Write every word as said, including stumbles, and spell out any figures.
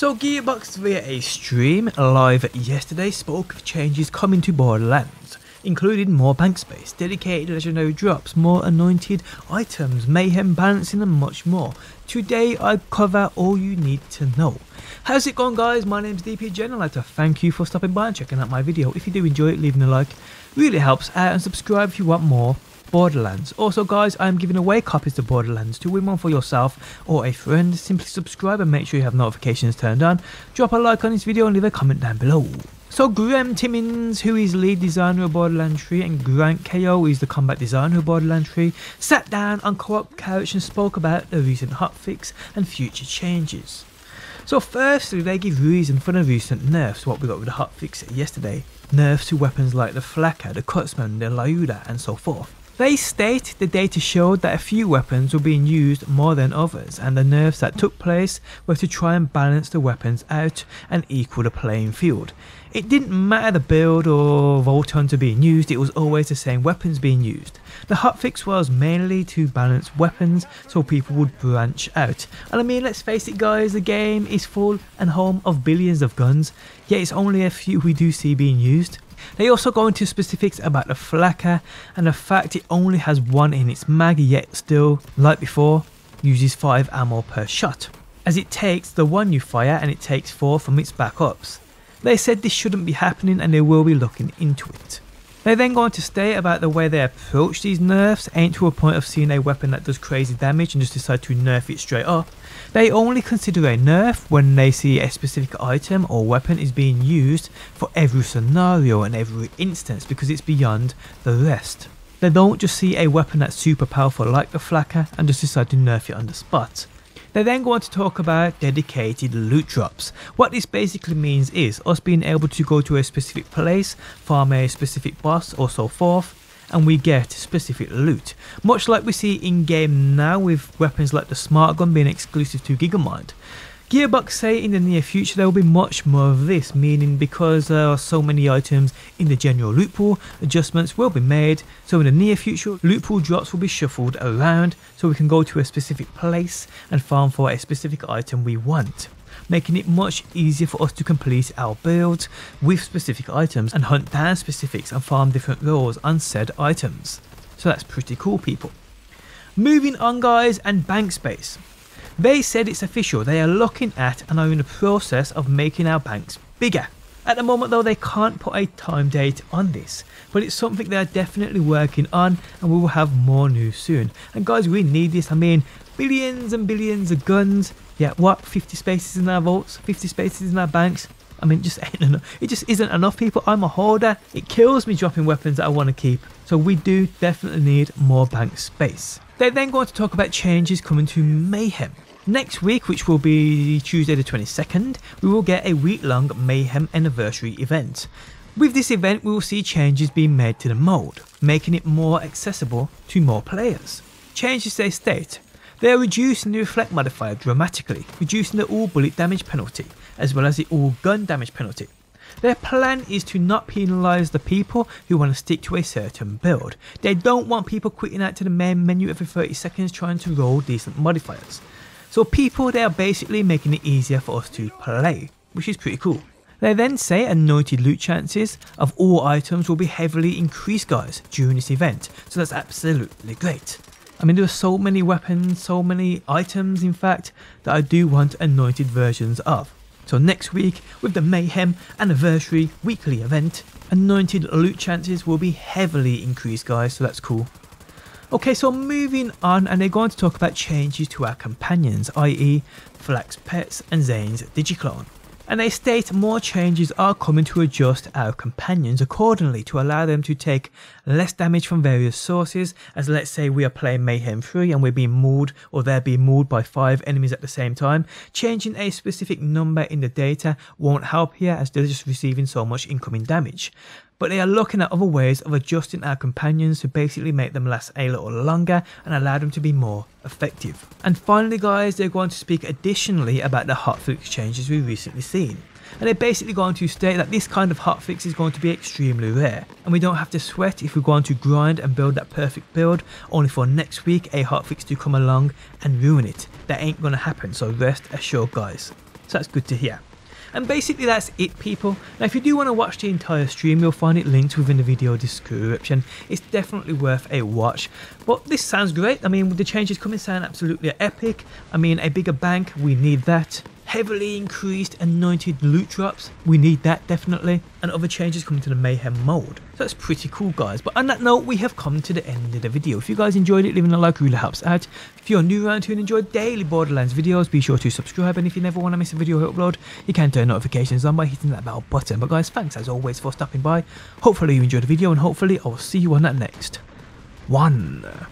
So Gearbox via a stream live yesterday spoke of changes coming to Borderlands, including more bank space, dedicated legendary drops, more anointed items, mayhem balancing and much more. Today I cover all you need to know. How's it going guys, my name's D P J and I'd like to thank you for stopping by and checking out my video. If you do enjoy it, leaving a like really helps out, and subscribe if you want more Borderlands. Also guys, I am giving away copies of Borderlands. To win one for yourself or a friend, simply subscribe and make sure you have notifications turned on. Drop a like on this video and leave a comment down below. So Graham Timmins, who is lead designer of Borderlands three, and Grant K O, who is the combat designer of Borderlands three, sat down on co-op couch and spoke about the recent hotfix and future changes. So firstly, they give reason for the recent nerfs, what we got with the hotfix yesterday. Nerfs to weapons like the Flakka, the Cutsman, the Lyuda and so forth. They state the data showed that a few weapons were being used more than others, and the nerfs that took place were to try and balance the weapons out and equal the playing field. It didn't matter the build or vault hunter being used, it was always the same weapons being used. The hotfix was mainly to balance weapons so people would branch out. And I mean, let's face it guys, the game is full and home of billions of guns, yet it's only a few we do see being used. They also go into specifics about the Flakka and the fact it only has one in its mag, yet still, like before, uses five ammo per shot, as it takes the one you fire and it takes four from its backups. They said this shouldn't be happening and they will be looking into it. They then go on to state about the way they approach these nerfs ain't to a point of seeing a weapon that does crazy damage and just decide to nerf it straight up. They only consider a nerf when they see a specific item or weapon is being used for every scenario and every instance because it's beyond the rest. They don't just see a weapon that's super powerful like the Flakka and just decide to nerf it on the spot. They then go on to talk about dedicated loot drops. What this basically means is us being able to go to a specific place, farm a specific boss or so forth, and we get specific loot. Much like we see in game now with weapons like the smart gun being exclusive to Gigamind. Gearbox say in the near future there will be much more of this, meaning because there are so many items in the general loot pool, adjustments will be made, so in the near future loot pool drops will be shuffled around so we can go to a specific place and farm for a specific item we want, making it much easier for us to complete our builds with specific items and hunt down specifics and farm different roles on said items. So that's pretty cool people. Moving on guys, and bank space. They said it's official, they are looking at and are in the process of making our banks bigger. At the moment though, they can't put a time date on this, but it's something they are definitely working on and we will have more news soon. And guys, we need this. I mean, billions and billions of guns, yeah, what, fifty spaces in our vaults, fifty spaces in our banks? I mean, just ain't enough. It just isn't enough people. I'm a hoarder, it kills me dropping weapons that I want to keep, so we do definitely need more bank space. They then go on to talk about changes coming to Mayhem. Next week, which will be Tuesday the twenty-second, we will get a week-long Mayhem anniversary event. With this event, we will see changes being made to the mode, making it more accessible to more players. Changes they state, they are reducing the reflect modifier dramatically, reducing the all bullet damage penalty, as well as the all gun damage penalty. Their plan is to not penalise the people who want to stick to a certain build. They don't want people quitting out to the main menu every thirty seconds trying to roll decent modifiers. So people, they are basically making it easier for us to play, which is pretty cool. They then say anointed loot chances of all items will be heavily increased guys during this event, so that's absolutely great. I mean, there are so many weapons, so many items in fact, that I do want anointed versions of. So next week with the Mayhem anniversary weekly event, anointed loot chances will be heavily increased guys, so that's cool. Okay, so moving on, and they're going to talk about changes to our companions, that is Flakka's pets and Zane's Digiclone. And they state more changes are coming to adjust our companions accordingly to allow them to take less damage from various sources, as let's say we are playing Mayhem three and we're being mauled or they're being mauled by five enemies at the same time. Changing a specific number in the data won't help here as they're just receiving so much incoming damage. But they are looking at other ways of adjusting our companions to basically make them last a little longer and allow them to be more effective. And finally guys, they're going to speak additionally about the hotfix changes we've recently seen. And they're basically going to state that this kind of hotfix is going to be extremely rare, and we don't have to sweat if we're going to grind and build that perfect build only for next week a hotfix to come along and ruin it. That ain't gonna happen, so rest assured guys. so that's good to hear. And basically that's it, people. Now if you do want to watch the entire stream, you'll find it linked within the video description. It's definitely worth a watch. But this sounds great. I mean, with the changes coming, sound absolutely epic. I mean, a bigger bank, we need that. Heavily increased anointed loot drops, we need that definitely. And other changes coming to the Mayhem mode. So that's pretty cool, guys. But on that note, we have come to the end of the video. If you guys enjoyed it, leaving a like really helps out. If you're new around here and enjoy daily Borderlands videos, be sure to subscribe. And if you never want to miss a video I upload, you can turn notifications on by hitting that bell button. But guys, thanks as always for stopping by. Hopefully you enjoyed the video, and hopefully I'll see you on that next one.